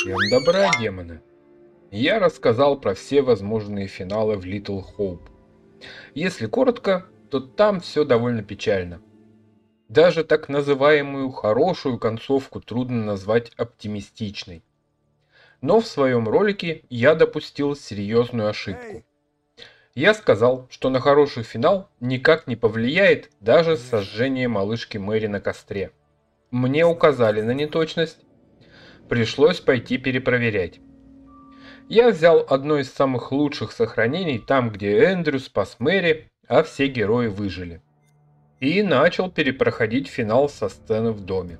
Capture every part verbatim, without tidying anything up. Всем добра, демоны. Я рассказал про все возможные финалы в Little Hope. Если коротко, то там все довольно печально. Даже так называемую хорошую концовку трудно назвать оптимистичной. Но в своем ролике я допустил серьезную ошибку. Я сказал, что на хороший финал никак не повлияет даже сожжение малышки Мэри на костре. Мне указали на неточность. Пришлось пойти перепроверять. Я взял одно из самых лучших сохранений, там где Эндрю спас Мэри, а все герои выжили. И начал перепроходить финал со сцены в доме.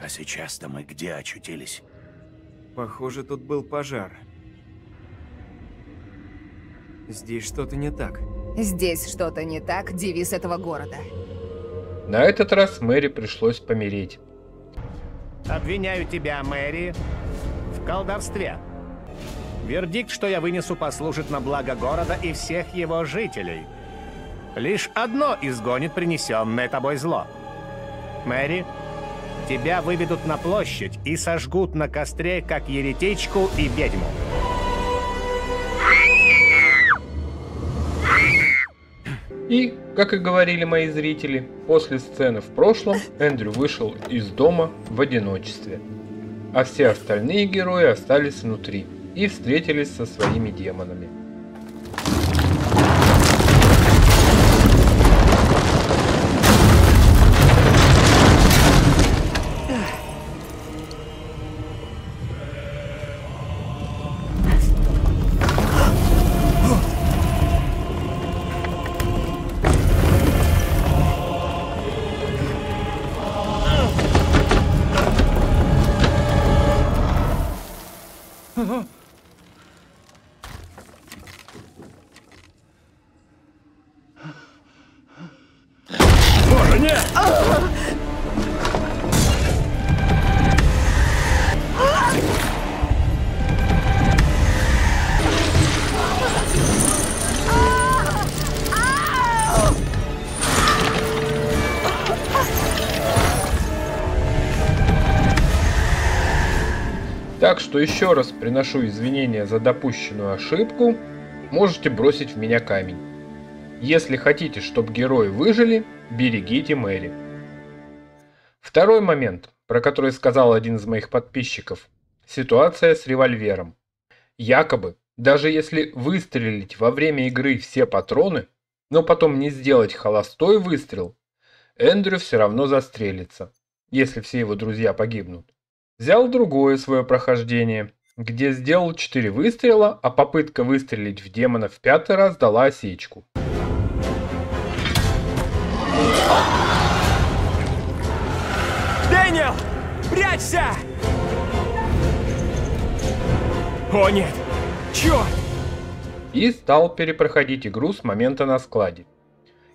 А сейчас-то мы где очутились? Похоже, тут был пожар. Здесь что-то не так. Здесь что-то не так, девиз этого города. На этот раз Мэри пришлось помереть. Обвиняю тебя, Мэри, в колдовстве. Вердикт, что я вынесу, послужит на благо города и всех его жителей. Лишь одно изгонит принесенное тобой зло. Мэри, тебя выведут на площадь и сожгут на костре, как еретичку и ведьму. И, как и говорили мои зрители, после сцены в прошлом Эндрю вышел из дома в одиночестве, а все остальные герои остались внутри и встретились со своими демонами. Так что еще раз приношу извинения за допущенную ошибку, можете бросить в меня камень. Если хотите, чтобы герои выжили, берегите Мэри. Второй момент, про который сказал один из моих подписчиков, ситуация с револьвером. Якобы, даже если выстрелить во время игры все патроны, но потом не сделать холостой выстрел, Эндрю все равно застрелится, если все его друзья погибнут. Взял другое свое прохождение, где сделал четыре выстрела, а попытка выстрелить в демона в пятый раз дала осечку. Дэниел, прячься! О нет, черт! И стал перепроходить игру с момента на складе.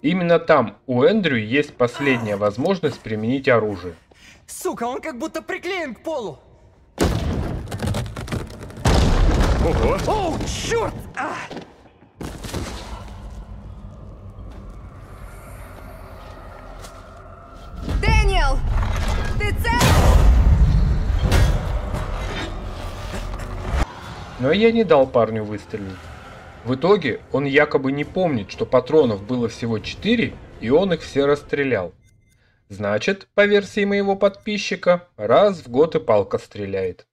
Именно там у Эндрю есть последняя возможность применить оружие. Сука, он как будто приклеен к полу. Ого. О, черт! А! Дэниел, ты цел? Но я не дал парню выстрелить. В итоге он якобы не помнит, что патронов было всего четыре, и он их все расстрелял. Значит, по версии моего подписчика, раз в год и палка стреляет.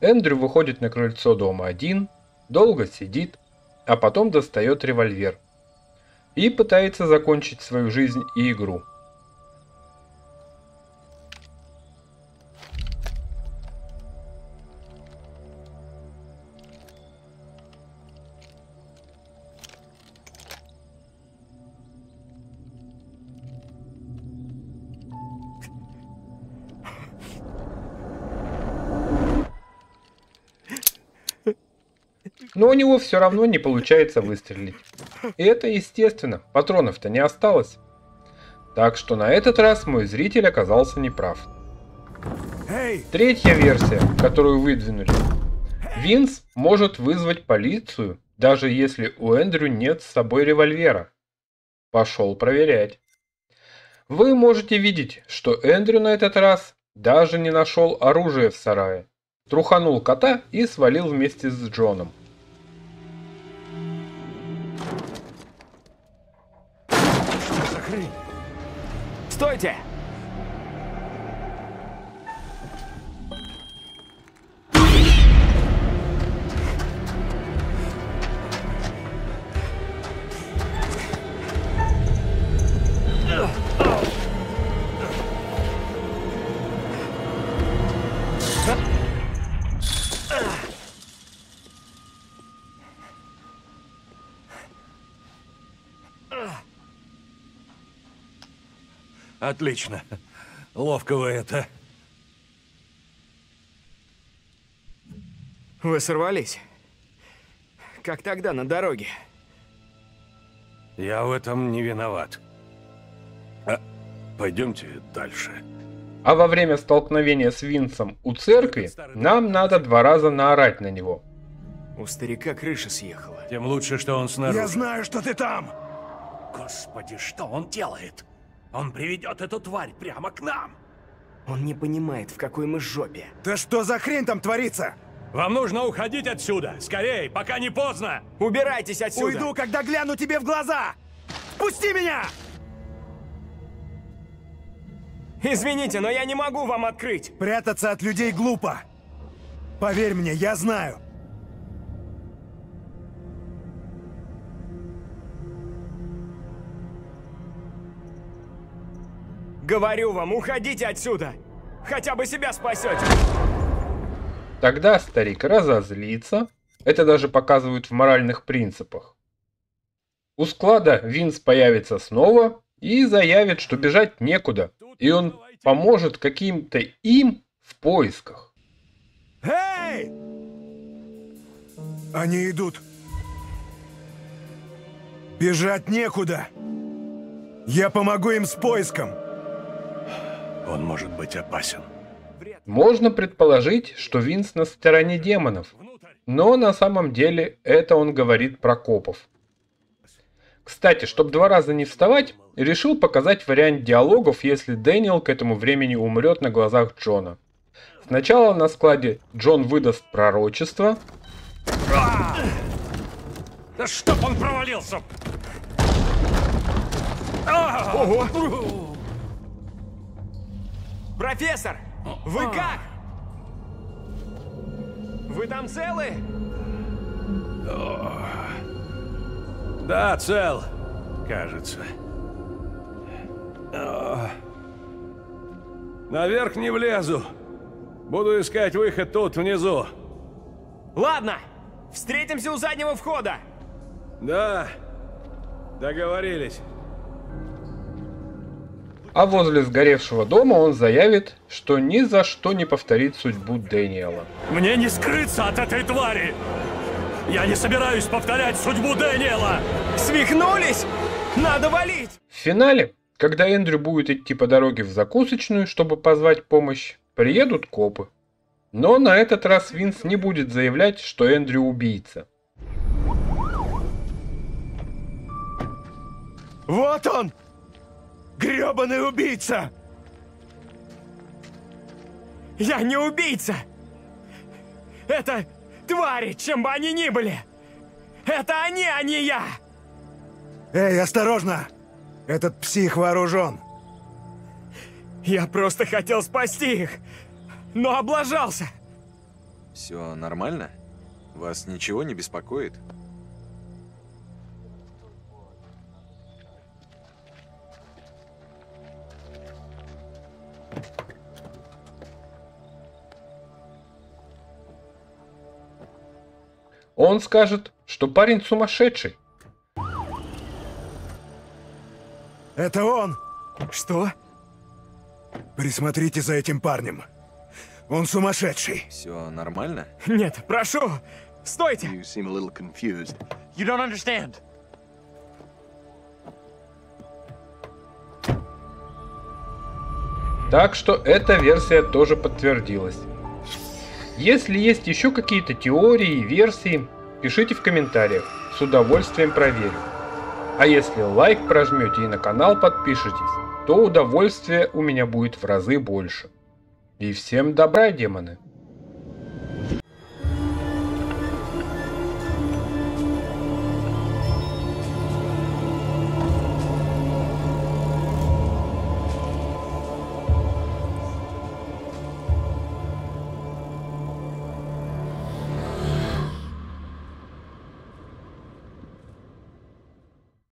Эндрю выходит на крыльцо дома один, долго сидит, а потом достает револьвер и пытается закончить свою жизнь и игру. Но у него все равно не получается выстрелить. И это естественно, патронов-то не осталось. Так что на этот раз мой зритель оказался неправ. Третья версия, которую выдвинули. Винс может вызвать полицию, даже если у Эндрю нет с собой револьвера. Пошел проверять. Вы можете видеть, что Эндрю на этот раз даже не нашел оружие в сарае. Труханул кота и свалил вместе с Джоном. Что за хрень? Стойте! Отлично. Ловко вы это. Вы сорвались? Как тогда на дороге? Я в этом не виноват. А, пойдемте дальше. А во время столкновения с Винсом у церкви нам надо два раза наорать на него. У старика крыша съехала. Тем лучше, что он снаружи. Я знаю, что ты там! Господи, что он делает? Он приведет эту тварь прямо к нам. Он не понимает, в какой мы жопе. Да что за хрень там творится? Вам нужно уходить отсюда. Скорее, пока не поздно. Убирайтесь отсюда. Уйду, когда гляну тебе в глаза. Пусти меня! Извините, но я не могу вам открыть. Прятаться от людей глупо. Поверь мне, я знаю. Говорю вам, уходите отсюда! Хотя бы себя спасете! Тогда старик разозлится. Это даже показывают в моральных принципах. У склада Винс появится снова и заявит, что бежать некуда. И он поможет каким-то им в поисках. Эй! Они идут. Бежать некуда. Я помогу им с поиском. Он может быть опасен. Можно предположить, что Винс на стороне демонов, но на самом деле это он говорит про копов. Кстати, чтобы два раза не вставать, решил показать вариант диалогов, если Дэниел к этому времени умрет на глазах Джона. Сначала на складе Джон выдаст пророчество. Да чтоб он провалился! Ого! Профессор, вы как? Вы там целы? Да, цел, кажется. Наверх не влезу. Буду искать выход тут, внизу. Ладно, встретимся у заднего входа. Да, договорились. А возле сгоревшего дома он заявит, что ни за что не повторит судьбу Дэниела. Мне не скрыться от этой твари! Я не собираюсь повторять судьбу Дэниела! Свихнулись? Надо валить! В финале, когда Эндрю будет идти по дороге в закусочную, чтобы позвать помощь, приедут копы. Но на этот раз Винс не будет заявлять, что Эндрю убийца. Вот он! Грёбаный убийца! Я не убийца! Это твари, чем бы они ни были! Это они, а не я! Эй, осторожно! Этот псих вооружен! Я просто хотел спасти их, но облажался! Все нормально? Вас ничего не беспокоит? Он скажет, что парень сумасшедший. Это он! Что? Присмотрите за этим парнем. Он сумасшедший. Все нормально? Нет, прошу, стойте! You seem a little confused. You don't understand. Так что эта версия тоже подтвердилась. Если есть еще какие-то теории и версии, пишите в комментариях, с удовольствием проверю. А если лайк прожмете и на канал подпишитесь, то удовольствие у меня будет в разы больше. И всем добра, демоны!